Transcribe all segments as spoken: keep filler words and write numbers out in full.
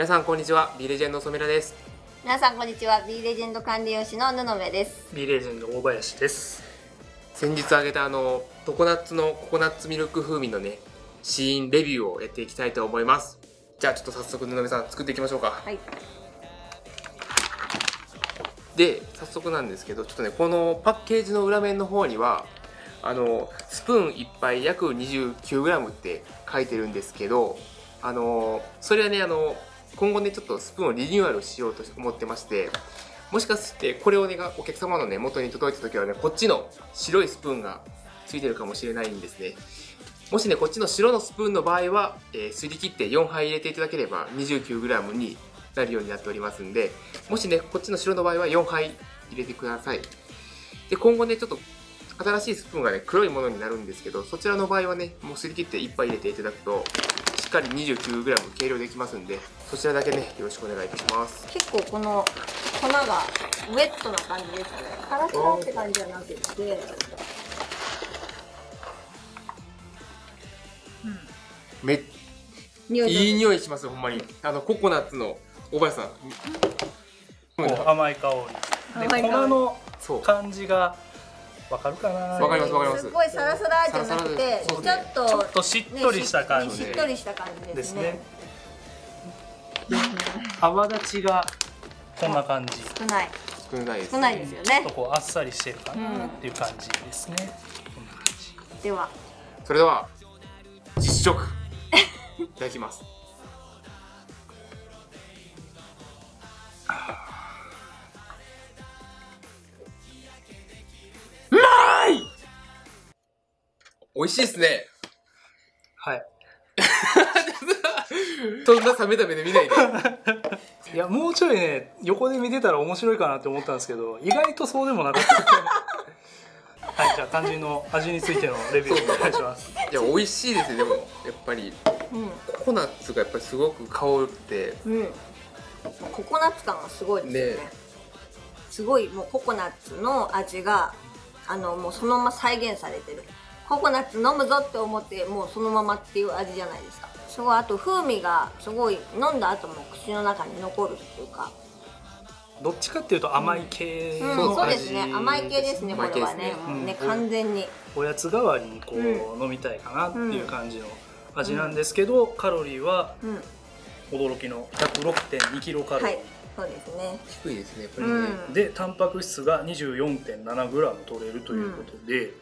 皆さんこんにちは、Bレジェンド染谷です。皆さんこんにちは、Bレジェンド管理栄養士の布目です。Bレジェンド大林です。先日あげたあのココナッツのココナッツミルク風味のね試飲レビューをやっていきたいと思います。じゃあちょっと早速布目さん作っていきましょうか。はい。で早速なんですけど、ちょっとねこのパッケージの裏面の方にはあのスプーンいっぱい約 にじゅうきゅうグラム って書いてるんですけど、あのそれはねあの今後ねちょっとスプーンをリニューアルしようと思ってまして、もしかしてこれをねお客様のね元に届いた時はねこっちの白いスプーンがついてるかもしれないんですね。もしねこっちの白のスプーンの場合は、えー、すり切ってよんはい入れていただければ にじゅうきゅうグラム になるようになっておりますんで、もしねこっちの白の場合はよんはい入れてください。で今後ねちょっと新しいスプーンがね黒いものになるんですけど、そちらの場合はねもうすり切っていっぱい入れていただくとしっかり にじゅうきゅうグラム 計量できますんで、そちらだけねよろしくお願いいたします。結構この粉がウェットな感じですね。カラカラって感じじゃなくて、うん、めっいい匂いします。ほんまにあのココナッツの大林さん、うん、甘い香りで粉の感じがわかるかな。わかりますわかります。すごいサラサラじゃなくてちょっとちょっとしっとりした感じ。しっとりした感じですね。泡立ちがこんな感じ。少ない少ない少ないですよね。ちょっとこうあっさりしてるかなっていう感じですね。こんな感じ。ではそれでは実食いただきます。美味しいですね。はい。そんな冷めた目で見ないで。いやもうちょいね横で見てたら面白いかなって思ったんですけど、意外とそうでもなかった。はい、じゃあ肝心の味についてのレビューをお願いします。いや美味しいですね。でもやっぱり、うん、ココナッツがやっぱりすごく香って、うん、ココナッツ感がすごいですね。ねすごいもうココナッツの味があのもうそのまま再現されてる。ココナッツ飲むぞって思ってもうそのままっていう味じゃないですか。すごいあと風味がすごい飲んだ後も口の中に残るっていうか、どっちかっていうと甘い系の味、うんうん、そうですね甘い系ですね。これはねもうね完全におやつ代わりにこう飲みたいかなっていう感じの味なんですけど、カロリーは驚きの ひゃくろくてんにキロカロリー、はい、そうですね低いですねこれね、うん、でタンパク質が にじゅうよんてんななグラム 取れるということで、うん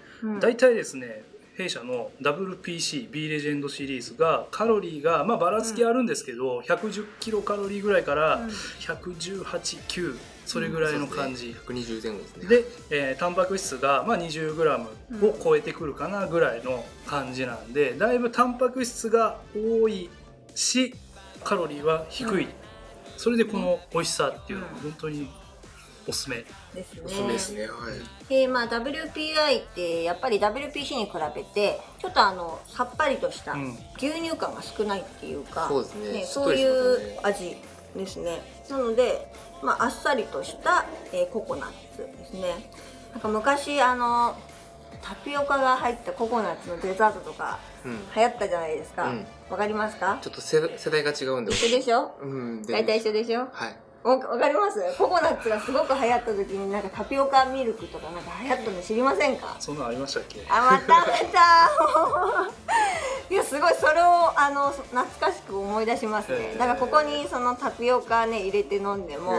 大体ですね弊社の ダブリューピーシー B レジェンドシリーズがカロリーが、まあ、ばらつきあるんですけど、うん、ひゃくじゅっキロカロリーぐらいからひゃくじゅうはち、きゅうそれぐらいの感じ、うん、ひゃくにじゅう前後ですね。で、えー、タンパク質が、まあ、にじゅうグラム を超えてくるかなぐらいの感じなんで、だいぶタンパク質が多いしカロリーは低い、うん、それでこの美味しさっていうのは本当におすすめですね。でまあ ダブリューピーアイ ってやっぱり ダブリューピーシー に比べてちょっとあのさっぱりとした牛乳感が少ないっていうか、そうですね、そういう味ですね。なので、まあ、あっさりとした、えー、ココナッツですね。なんか昔あのタピオカが入ったココナッツのデザートとか流行ったじゃないですか。わ、うんうん、かりますか？ちょっと世代が違うんで。一緒でしょ？うん、大体一緒でしょ？はい。わかります？ココナッツがすごく流行った時になんかタピオカミルクとかなんか流行ったの知りませんか？そんなんありましたっけ？あ、またまたいやすごいそれをあの懐かしく思い出しますね。だからここにそのタピオカね入れて飲んでも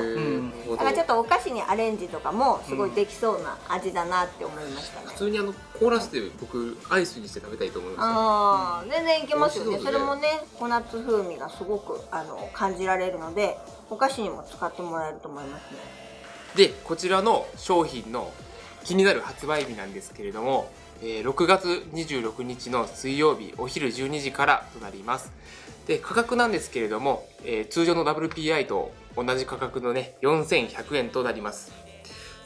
だからちょっとお菓子にアレンジとかもすごいできそうな味だなって思いましたね。普通にあの凍らせて僕アイスにして食べたいと思いました。ああ、全然いけますよね。それもねココナッツ風味がすごくあの感じられるのでお菓子にも使ってもらえると思いますね。でこちらの商品の気になる発売日なんですけれども、えー、ろくがつにじゅうろくにちの水曜日お昼じゅうにじからとなります。で価格なんですけれども、えー、通常の ダブリューピーアイ と同じ価格のねよんせんひゃくえんとなります。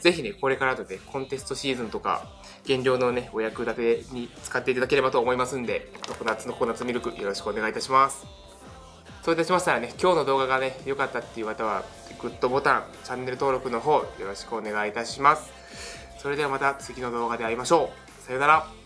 ぜひねこれからの、ね、コンテストシーズンとか減量のねお役立てに使っていただければと思いますんで、ココナッツのココナッツミルクよろしくお願いいたします。そういたしましたらね、今日の動画がね良かったっていう方はグッドボタン、チャンネル登録の方よろしくお願いいたします。それではまた次の動画で会いましょう。さようなら。